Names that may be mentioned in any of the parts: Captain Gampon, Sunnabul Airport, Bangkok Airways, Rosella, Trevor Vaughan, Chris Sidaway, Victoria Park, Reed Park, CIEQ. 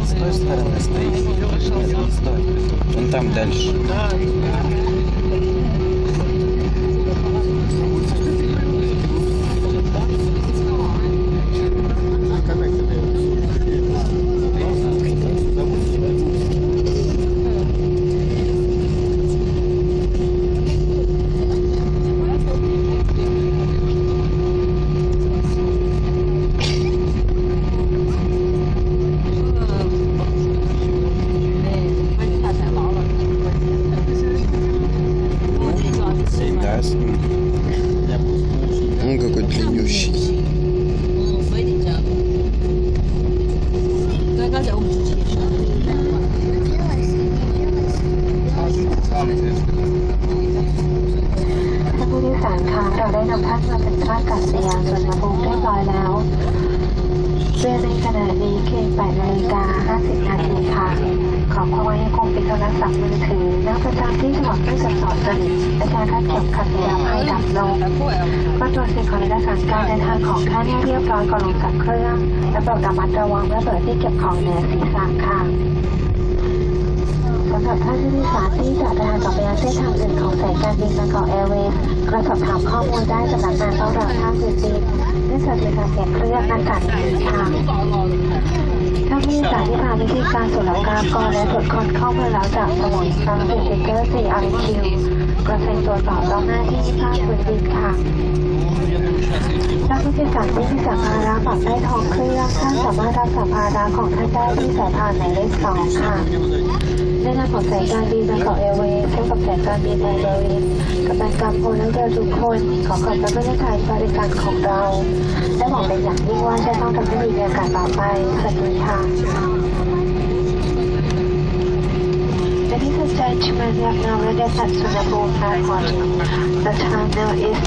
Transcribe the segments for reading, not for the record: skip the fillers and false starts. там с той стороны стоит. Нет, стой. Вон там дальше. Bangkok Airways กระสอบถามข้อมูลได้จากหลักการเท่าเดิมค่ะ ได้รับผลสายการบิน Airways พบกับสายการบิน Airways กับการขอบคุณนักเที่ยวทุกคนขอขอบคุณทุกท่านที่ใช้บริการของเราและหวังเป็นอย่างยิ่งว่าจะต้องทำให้มีบรรยากาศต่อไปสวัสดีค่ะ This is Judge Management of Sunnabul Airport. The time now is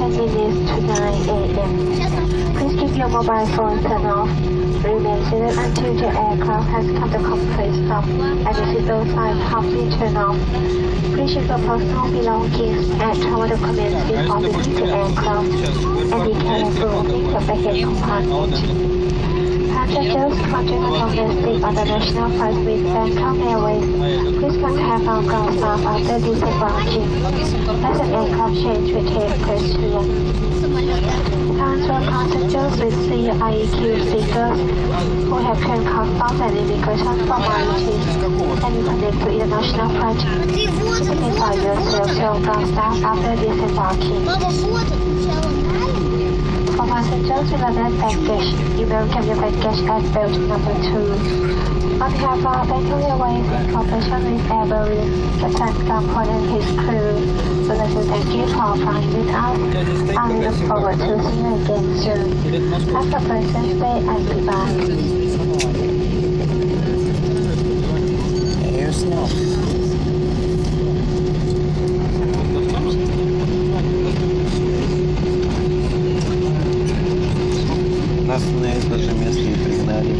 10:50 to 9 a.m. Please keep your mobile phone turned off. Remain seated until the aircraft has come to complete stop and the seatbelt sign has been turned off. Please check your personal belongings and travel documents before leaving the aircraft, and be careful with your baggage compartment. Passengers traveling from domestic or international flights with Bangkok Airways, please contact our ground staff after disembarking, as an aircraft change will take place here. Transfer passengers with CIEQ stickers who have turned customs and immigration formalities and connect to international flight. Identify yourself to our ground staff after disembarking. For passengers with another package, you welcome your package at belt number 2. On behalf of Bangkok Airways in cooperation with Airways, Captain Gampon and his crew, so that we thank you for flying with us, and we look forward to seeing you again soon. Have a pleasant day and goodbye. Here's now. Нас на это же место не пригнали.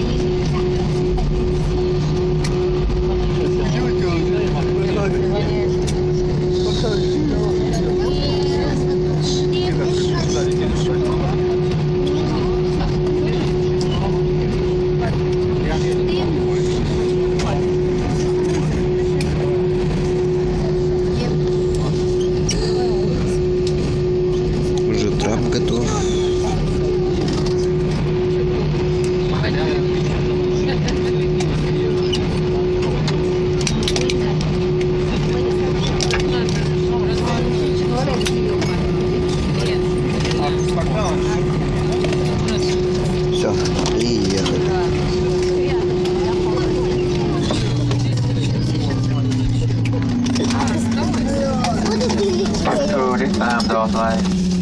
Life.